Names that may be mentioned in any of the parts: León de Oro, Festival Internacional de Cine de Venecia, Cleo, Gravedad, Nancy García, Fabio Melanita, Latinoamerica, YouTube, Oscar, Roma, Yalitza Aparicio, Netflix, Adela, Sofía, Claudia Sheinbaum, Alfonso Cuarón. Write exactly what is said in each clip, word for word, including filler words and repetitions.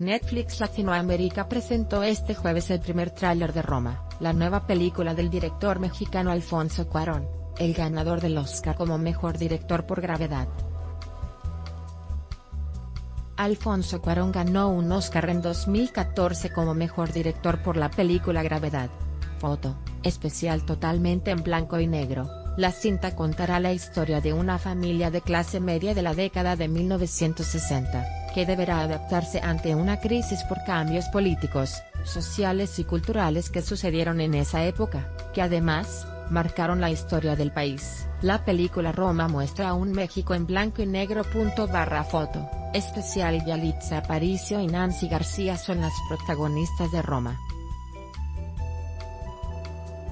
Netflix Latinoamérica presentó este jueves el primer tráiler de Roma, la nueva película del director mexicano Alfonso Cuarón, el ganador del Oscar como Mejor Director por Gravedad. Alfonso Cuarón ganó un Oscar en dos mil catorce como Mejor Director por la película Gravedad. Foto, especial totalmente en blanco y negro. La cinta contará la historia de una familia de clase media de la década de mil novecientos sesenta, que deberá adaptarse ante una crisis por cambios políticos, sociales y culturales que sucedieron en esa época, que además, marcaron la historia del país. La película Roma muestra a un México en blanco y negro. Barra foto, especial Yalitza Aparicio y Nancy García son las protagonistas de Roma.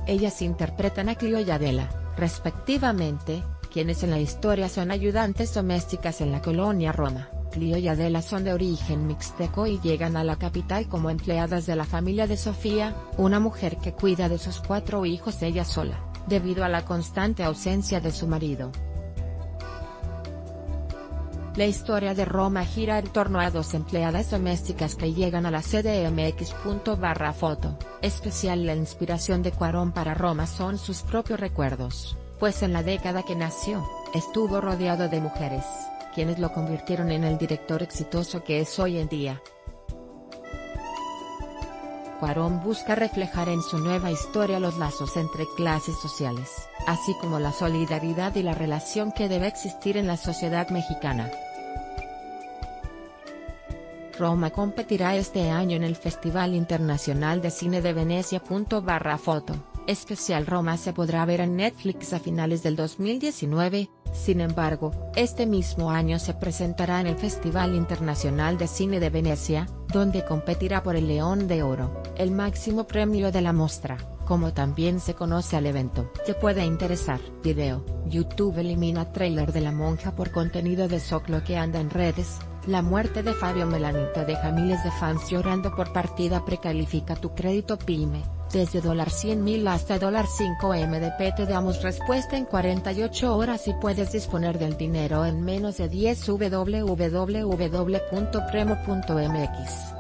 Ellas interpretan a Cleo y Adela, respectivamente, quienes en la historia son ayudantes domésticas en la colonia Roma. Cleo y Adela son de origen mixteco y llegan a la capital como empleadas de la familia de Sofía, una mujer que cuida de sus cuatro hijos ella sola, debido a la constante ausencia de su marido. La historia de Roma gira en torno a dos empleadas domésticas que llegan a la sede M X. Barra foto, especial. La inspiración de Cuarón para Roma son sus propios recuerdos, pues en la década que nació, estuvo rodeado de mujeres, quienes lo convirtieron en el director exitoso que es hoy en día. Cuarón busca reflejar en su nueva historia los lazos entre clases sociales, así como la solidaridad y la relación que debe existir en la sociedad mexicana. Roma competirá este año en el Festival Internacional de Cine de Venecia. Barra foto, especial. Roma se podrá ver en Netflix a finales del dos mil diecinueve, sin embargo, este mismo año se presentará en el Festival Internacional de Cine de Venecia, donde competirá por el León de Oro, el máximo premio de la muestra, como también se conoce al evento. Te puede interesar. Video, YouTube elimina tráiler de La Monja por contenido de Soclo que anda en redes. La muerte de Fabio Melanita deja miles de fans llorando por partida. Precalifica tu crédito pyme, desde cien mil hasta cinco millones de pesos. Te damos respuesta en cuarenta y ocho horas y puedes disponer del dinero en menos de diez. www punto premo punto mx